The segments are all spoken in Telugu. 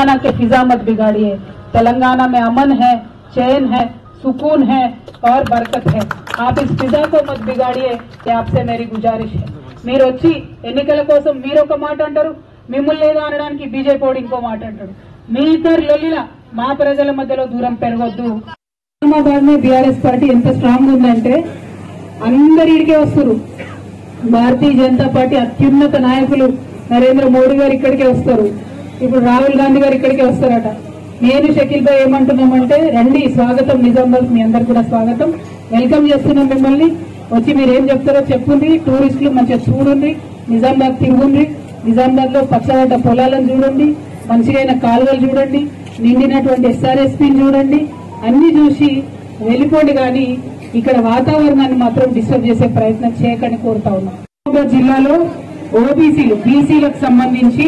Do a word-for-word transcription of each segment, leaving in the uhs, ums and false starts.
तेलंगाना के फिजा मत बिगाड़िए। तेलंगाना में अमन है, चैन है, सुकून है और बरकत है। आप इस फिजा को मत बिगाड़िए, ये आपसे मेरी गुजारिश है। మీరు వచ్చి ఎన్నికల కోసం మీరు ఒక మాట అంటారు, మిమ్మల్ని ఏదో అనడానికి బీజేపీ వాడు ఇంకో మాట అంటాడు। మీ ఇద్దరు లొల్లిలా మా ప్రజల మధ్యలో దూరం పెరగొద్దు। హైదరాబాద్ లో బీఆర్ఎస్ పార్టీ ఎంత స్ట్రాంగ్ ఉందంటే అందరి ఇక్కడికే వస్తారు। భారతీయ జనతా పార్టీ అత్యున్నత నాయకులు నరేంద్ర మోడీ గారు ఇక్కడికే వస్తారు, ఇప్పుడు రాహుల్ గాంధీ గారు ఇక్కడికే వస్తారట। నేను షకీల్ భాయ్ ఏమంటున్నామంటే రండి, స్వాగతం నిజామాబాద్, మీ అందరు కూడా స్వాగతం, వెల్కమ్ చేస్తున్నాం మిమ్మల్ని। వచ్చి మీరేం చెప్తారో చెప్పుండి, టూరిస్టులు మంచిగా చూడండి, నిజామాబాద్ తిరుగుండి, నిజామాబాద్ లో పచ్చదట పొలాలను చూడండి, మంచిగైన కాలువలు చూడండి, నిండినటువంటి ఎస్ఆర్ఎస్పీని చూడండి, అన్ని చూసి వెళ్ళిపోండి, కానీ ఇక్కడ వాతావరణాన్ని మాత్రం డిస్టర్బ్ చేసే ప్రయత్నం చేయకని కోరుతా ఉన్నాం। నిజామాబాద్ జిల్లాలో ఓబీసీలు బీసీలకు సంబంధించి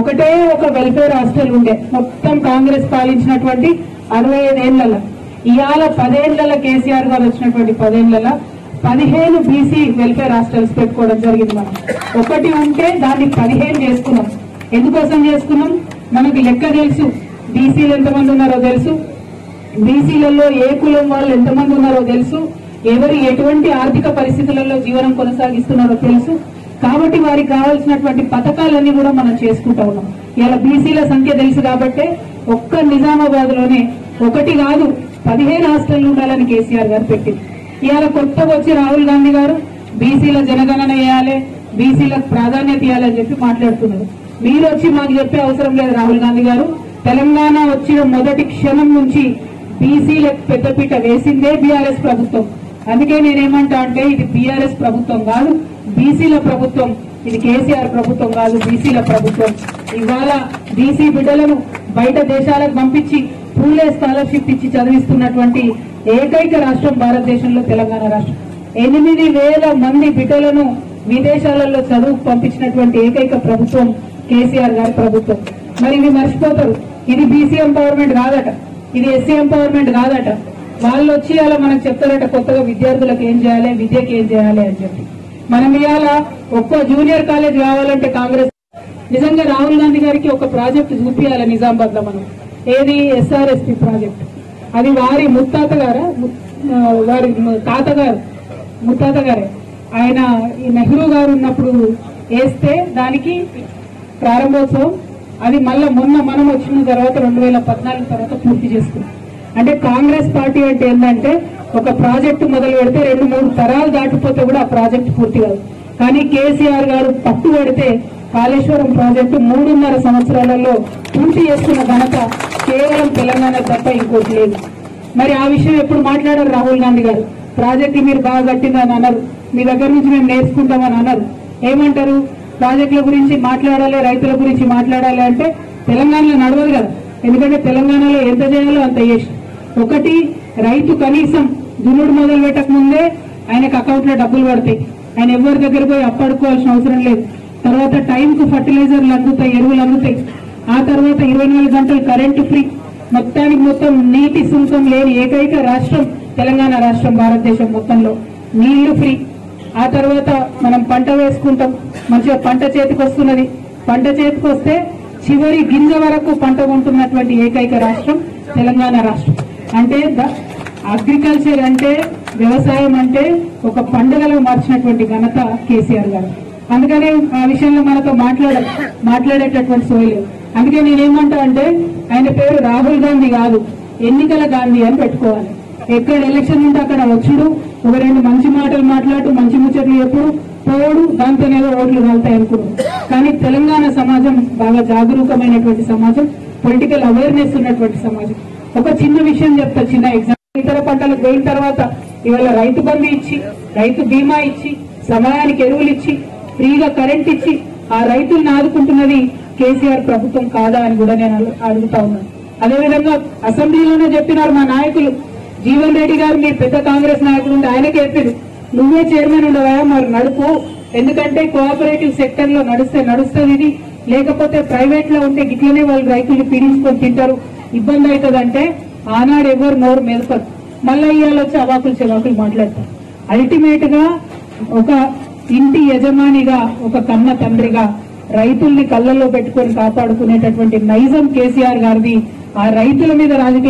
ఒకటే ఒక వెల్ఫేర్ హాస్టల్ ఉండే మొత్తం కాంగ్రెస్ పాలించినటువంటి అరవై ఐదేళ్లలో, ఇవాళ పదేళ్లలో కేసీఆర్ గారు వచ్చినటువంటి పదేళ్లలో పదిహేను బీసీ వెల్ఫేర్ హాస్టల్స్ పెట్టుకోవడం జరిగింది। మనం ఒకటి ఉంటే దాన్ని పదిహేను చేసుకున్నాం। ఎందుకోసం చేసుకున్నాం? మనకి లెక్క తెలుసు, బీసీలు ఎంతమంది ఉన్నారో తెలుసు, బీసీలలో ఏ కులం వాళ్ళు ఎంతమంది ఉన్నారో తెలుసు, ఎవరు ఎటువంటి ఆర్థిక పరిస్థితులలో జీవనం కొనసాగిస్తున్నారో తెలుసు, కాబట్టి వారికి కావాల్సినటువంటి పథకాలన్నీ కూడా మనం చేసుకుంటా ఉన్నాం। ఇలా బీసీల సంఖ్య తెలుసు కాబట్టి ఒక్క నిజామాబాద్ లోనే ఒకటి కాదు పదిహేను హాస్టళ్లు ఉండాలని కేసీఆర్ గారు పెట్టింది। ఇవాళ కొత్తగా వచ్చి రాహుల్ గాంధీ గారు బీసీల జనగణన వేయాలి, బీసీలకు ప్రాధాన్యత ఇవ్వాలని చెప్పి మాట్లాడుతున్నారు। మీరు వచ్చి మాకు చెప్పే అవసరం లేదు రాహుల్ గాంధీ గారు, తెలంగాణ వచ్చిన మొదటి క్షణం నుంచి బీసీలకు పెద్దపీట వేసిందే బీఆర్ఎస్ ప్రభుత్వం। అందుకే నేనేమంటా అంటే ఇది బీఆర్ఎస్ ప్రభుత్వం కాదు, బీసీల ప్రభుత్వం, ఇది కేసీఆర్ ప్రభుత్వం కాదు, బీసీల ప్రభుత్వం। ఇవాళ బీసీ బిడ్డలను బయట దేశాలకు పంపించి పూలే స్కాలర్షిప్ ఇచ్చి చదివిస్తున్నటువంటి ఏకైక రాష్ట్రం భారతదేశంలో తెలంగాణ రాష్ట్రం। ఎనిమిది వేల మంది బిడ్డలను విదేశాలలో చదువు పంపించినటువంటి ఏకైక ప్రభుత్వం కేసీఆర్ గారి ప్రభుత్వం। మరి ఇవి మర్చిపోతారు, ఇది బీసీ ఎంపవర్మెంట్ కాదట, ఇది ఎస్సీ ఎంపవర్మెంట్ కాదట। వాళ్ళు వచ్చి అలా మనకు చెప్తారట కొత్తగా విద్యార్థులకు ఏం చేయాలి, విద్యకి ఏం చేయాలి అని చెప్పి। మనం ఇవాళ ఒక్కో జూనియర్ కాలేజ్ కావాలంటే కాంగ్రెస్ నిజంగా రాహుల్ గాంధీ గారికి ఒక ప్రాజెక్టు చూపించాలి నిజామాబాద్ లో మనం, ఏది ఎస్ఆర్ఎస్పీ ప్రాజెక్టు। అది వారి ముత్తాత గారా వారి తాతగారు ముత్తాత గారే ఆయన నెహ్రూ గారు ఉన్నప్పుడు వేస్తే దానికి ప్రారంభోత్సవం, అది మళ్ళీ మొన్న మనం వచ్చిన తర్వాత రెండు వేల పద్నాలుగు తర్వాత పూర్తి చేసుకున్నాం। అంటే కాంగ్రెస్ పార్టీ అంటే ఏంటంటే ఒక ప్రాజెక్టు మొదలు పెడితే రెండు మూడు తరాలు దాటిపోతే కూడా ఆ ప్రాజెక్టు పూర్తి కాదు, కానీ కేసీఆర్ గారు పట్టు పెడితే కాళేశ్వరం ప్రాజెక్టు మూడున్నర సంవత్సరాలలో పూర్తి చేస్తున్న ఘనత కేవలం తెలంగాణ తప్ప ఇంకోటి లేదు। మరి ఆ విషయం ఎప్పుడు మాట్లాడారు రాహుల్ గాంధీ గారు? ప్రాజెక్టులు మీరు బాగా కట్టిందని అన్నారు, మీ దగ్గర నుంచి మేము నేర్చుకుంటామని అన్నారు, ఏమంటారు? ప్రాజెక్టుల గురించి మాట్లాడాలి, రైతుల గురించి మాట్లాడాలి అంటే తెలంగాణలో నడవదు కదా, ఎందుకంటే తెలంగాణలో ఎంత చేయాలో అంత చేసి ఒకటి రైతు కనీసం దున్నుడు మొదలు పెట్టక ముందే ఆయనకు అకౌంట్లో డబ్బులు పడతాయి, ఆయన ఎవరి దగ్గర పోయి అప్పడుకోవాల్సిన అవసరం లేదు। తర్వాత టైంకు ఫర్టిలైజర్లు అందుతాయి, ఎరువులు అందుతాయి, ఆ తర్వాత ఇరవై నాలుగు గంటలు కరెంటు ఫ్రీ, మొత్తానికి మొత్తం నీటి సుంకం లేని ఏకైక రాష్ట్రం తెలంగాణ రాష్ట్రం భారతదేశం మొత్తంలో, నీళ్లు ఫ్రీ। ఆ తర్వాత మనం పంట వేసుకుంటాం, మంచిగా పంట చేతికి వస్తున్నది, పంట చేతికి వస్తే చివరి గింజ వరకు పంట ఉంటున్నటువంటి ఏకైక రాష్ట్రం తెలంగాణ రాష్ట్రం। అంటే అగ్రికల్చర్ అంటే వ్యవసాయం అంటే ఒక పండుగలో మార్చినటువంటి ఘనత కేసీఆర్ గారు, అందుకనే ఆ విషయంలో మనతో మాట్లాడ మాట్లాడేటటువంటి సోయలేదు। అందుకే నేనేమంటా అంటే ఆయన పేరు రాహుల్ గాంధీ కాదు, ఎన్నికల గాంధీ అని పెట్టుకోవాలి। ఎక్కడ ఎలక్షన్ ఉంటే అక్కడ వచ్చుడు, ఒక రెండు మంచి మాటలు మాట్లాడు, మంచి ముచ్చట్లు ఎప్పుడు పోడు, దాంతోనేదో ఓట్లు వెళ్తాయి అనుకున్నాడు। కానీ తెలంగాణ సమాజం బాగా జాగరూకమైనటువంటి సమాజం, పొలిటికల్ అవేర్నెస్ ఉన్నటువంటి సమాజం। ఒక చిన్న విషయం చెప్తా, చిన్న ఎగ్జాంపుల్, ఇతర పంటలకు పోయిన తర్వాత ఇవాళ రైతు బంధు ఇచ్చి, రైతు బీమా ఇచ్చి, సమయానికి ఎరువులు ఇచ్చి, ఫ్రీగా కరెంట్ ఇచ్చి ఆ రైతులను ఆదుకుంటున్నది కేసీఆర్ ప్రభుత్వం కాదా అని కూడా నేను అడుగుతా ఉన్నాను। అదేవిధంగా అసెంబ్లీలోనే చెప్పినారు మా నాయకులు, జీవన్ రెడ్డి గారు మీరు పెద్ద కాంగ్రెస్ నాయకులు ఉంటే ఆయనకే చెప్పారు, నువ్వే చైర్మన్ ఉండవా మరి నడుపు, ఎందుకంటే కోఆపరేటివ్ సెక్టర్ లో నడిస్తే నడుస్తుంది ఇది, లేకపోతే ప్రైవేట్ లో ఉంటే గిట్లనే వాళ్ళు రైతులు పీడించుకొని తింటారు, ఇబ్బంది అవుతుందంటే ఆనాడు ఎవరు నోరు మెదపరు, మళ్ళీ ఇవాళ వచ్చి అవాకులు చెవాకులు మాట్లాడతారు। అల్టిమేట్ గా ఒక ఇంటి యజమానిగా, ఒక కన్న తండ్రిగా రైతుల్ని కళ్ళల్లో పెట్టుకొని కాపాడుకునేటటువంటి నైజం కేసీఆర్ గారిది ఆ రైతుల మీద రాజకీయ